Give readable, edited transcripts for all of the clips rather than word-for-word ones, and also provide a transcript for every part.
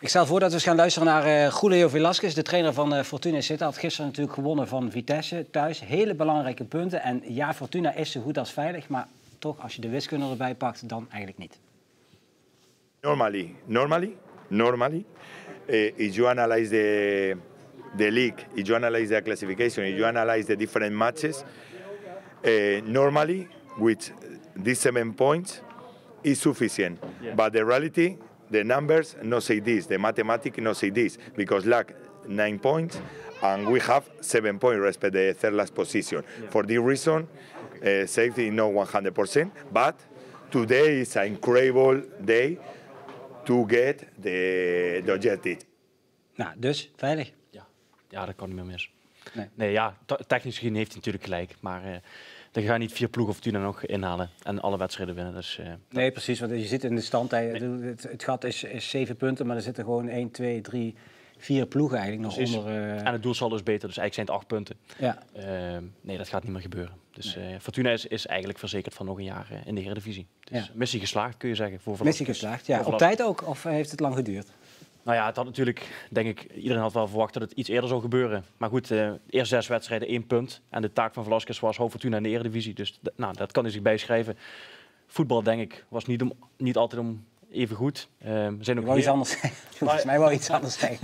Ik stel voor dat we eens gaan luisteren naar Julio Velázquez, de trainer van Fortuna Sittard. Gisteren natuurlijk gewonnen van Vitesse thuis. Hele belangrijke punten. En ja, Fortuna is zo goed als veilig, maar toch als je de wiskunde erbij pakt, dan eigenlijk niet. Normally. If you analyze the league, if you analyze the classification, if you analyze the different matches, normally with these 7 points is sufficient. Yeah. But the reality, the numbers no say this, the mathematics no say this, because lack 9 points and we have 7 points respect the third last position. Yeah. For this reason, safety is not 100%, but today is an incredible day to get the objective. Nou, dus veilig. Ja, dat kan niet meer mis. Nee, ja, technisch gezien heeft hij natuurlijk gelijk, maar dan ga je niet 4 ploegen of 10 nog inhalen en alle wedstrijden winnen. Dus, nee, precies, want je zit in de stand. Het gat is 7 punten, maar er zitten gewoon 1, 2, 3, 4 ploegen eigenlijk nog onder. En het doelsaldo is beter, dus eigenlijk zijn het 8 punten. Ja. Nee, dat gaat niet meer gebeuren. Dus Fortuna is eigenlijk verzekerd van nog een jaar in de Eredivisie. Dus, ja. Missie geslaagd, kun je zeggen. Missie geslaagd, ja. Op tijd ook, of heeft het lang geduurd? Nou ja, het had natuurlijk, denk ik, iedereen had wel verwacht dat het iets eerder zou gebeuren. Maar goed, eerst 6 wedstrijden, 1 punt. En de taak van Vlaskas was hoofd Fortuna in de Eredivisie. Dus nou, dat kan hij zich bijschrijven. Voetbal, denk ik, was niet altijd even goed. Volgens mij wel iets anders zijn.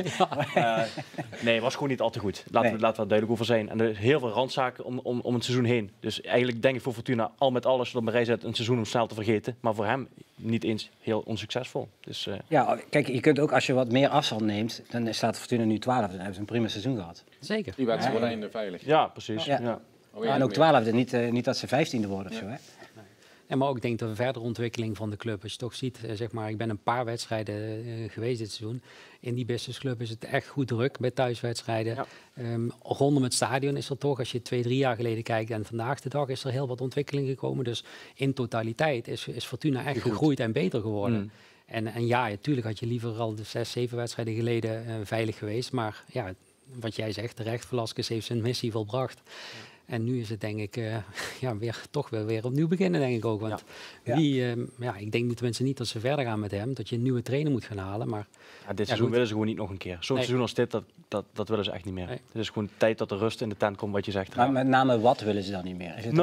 Nee, het was gewoon niet al te goed. Laten we daar duidelijk over zijn. En er is heel veel randzaken om het seizoen heen. Dus eigenlijk denk ik voor Fortuna al met alles op een rij zet een seizoen om snel te vergeten. Maar voor hem niet eens heel onsuccesvol. Dus, ja, kijk, je kunt ook als je wat meer afstand neemt, dan staat Fortuna nu 12. Dan hebben ze een prima seizoen gehad. Zeker. Die werd voor einde veilig. Ja, precies. Ja. Ja. Oh, ja, en ook 12e, niet dat ze 15e worden of zo, hè? En maar ook denk dat de verdere ontwikkeling van de club, als je toch ziet, zeg maar, ik ben een paar wedstrijden geweest dit seizoen. In die businessclub is het echt goed druk bij thuiswedstrijden. Ja. Rondom het stadion is er toch, als je 2, 3 jaar geleden kijkt en vandaag de dag, is er heel wat ontwikkeling gekomen. Dus in totaliteit is Fortuna echt gegroeid en beter geworden. Mm. En ja, natuurlijk had je liever al de 6, 7 wedstrijden geleden veilig geweest. Maar ja, wat jij zegt, terecht, Velázquez heeft zijn missie volbracht. Ja. En nu is het denk ik weer opnieuw beginnen, denk ik ook. Want ik denk tenminste niet dat ze verder gaan met hem, dat je een nieuwe trainer moet gaan halen. Maar dit seizoen willen ze gewoon niet nog een keer. Zo'n seizoen als dit, dat willen ze echt niet meer. Nee. Het is gewoon tijd dat er rust in de tent komt, wat je zegt. Maar met name wat willen ze dan niet meer? Is het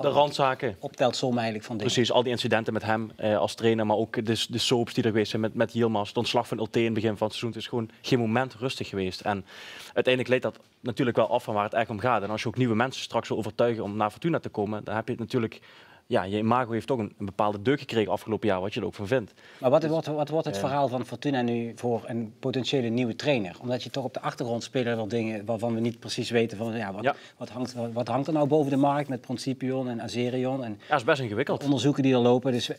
de randzaken. Optelsom eigenlijk van dingen. Precies, al die incidenten met hem als trainer, maar ook de soaps die er geweest zijn met Yilmaz. De ontslag van Ulte in het begin van het seizoen. Het is gewoon geen moment rustig geweest. En uiteindelijk leidt dat natuurlijk wel af van waar het echt om gaat. En als je ook nieuwe mensen straks wil overtuigen om naar Fortuna te komen, dan heb je het natuurlijk... Ja, je imago heeft ook een bepaalde deuk gekregen afgelopen jaar, wat je er ook van vindt. Maar wat wordt het verhaal van Fortuna nu voor een potentiële nieuwe trainer? Omdat je toch op de achtergrond spelen wel dingen waarvan we niet precies weten van... Ja, wat hangt er nou boven de markt met Principion en Azerion? En dat is best ingewikkeld. Onderzoeken die er lopen. Dus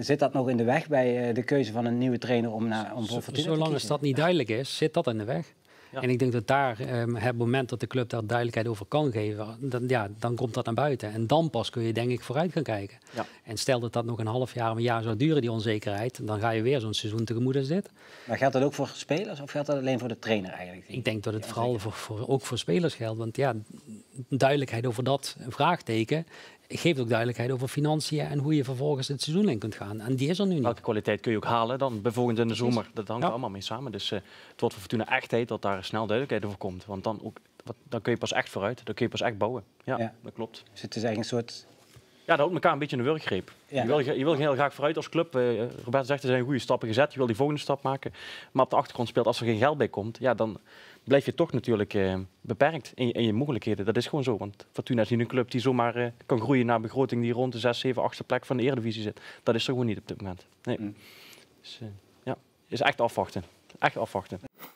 zit dat nog in de weg bij de keuze van een nieuwe trainer om voor Fortuna te kiezen? Zolang als dat niet duidelijk is, zit dat in de weg. Ja. En ik denk dat het moment dat de club daar duidelijkheid over kan geven, dan komt dat naar buiten. En dan pas kun je denk ik vooruit gaan kijken. Ja. En stel dat dat nog een half jaar of een jaar zou duren, die onzekerheid, dan ga je weer zo'n seizoen tegemoet als dit. Maar geldt dat ook voor spelers of geldt dat alleen voor de trainer eigenlijk? Ik denk dat het vooral ook voor spelers geldt. Want ja, duidelijkheid over dat vraagteken geeft ook duidelijkheid over financiën en hoe je vervolgens het seizoen in kunt gaan. En die is er nu niet. Welke kwaliteit kun je ook halen dan, bijvoorbeeld in de zomer? Dat hangt allemaal mee samen. Dus het wordt voor Fortuna echt tijd dat daar snel duidelijkheid over komt. Want dan kun je pas echt vooruit, dan kun je pas echt bouwen. Ja, dat klopt. Dus het is eigenlijk een soort... Ja, dat houdt elkaar een beetje in de wurggreep. Ja. Je wil heel graag vooruit als club. Robert zegt, er zijn goede stappen gezet. Je wil die volgende stap maken. Maar op de achtergrond speelt, als er geen geld bij komt, ja, dan blijf je toch natuurlijk beperkt in je mogelijkheden. Dat is gewoon zo. Want Fortuna is niet een club die zomaar kan groeien naar een begroting die rond de 6, 7, 8e plek van de Eredivisie zit. Dat is er gewoon niet op dit moment. Nee. Dus, ja, is echt afwachten. Echt afwachten.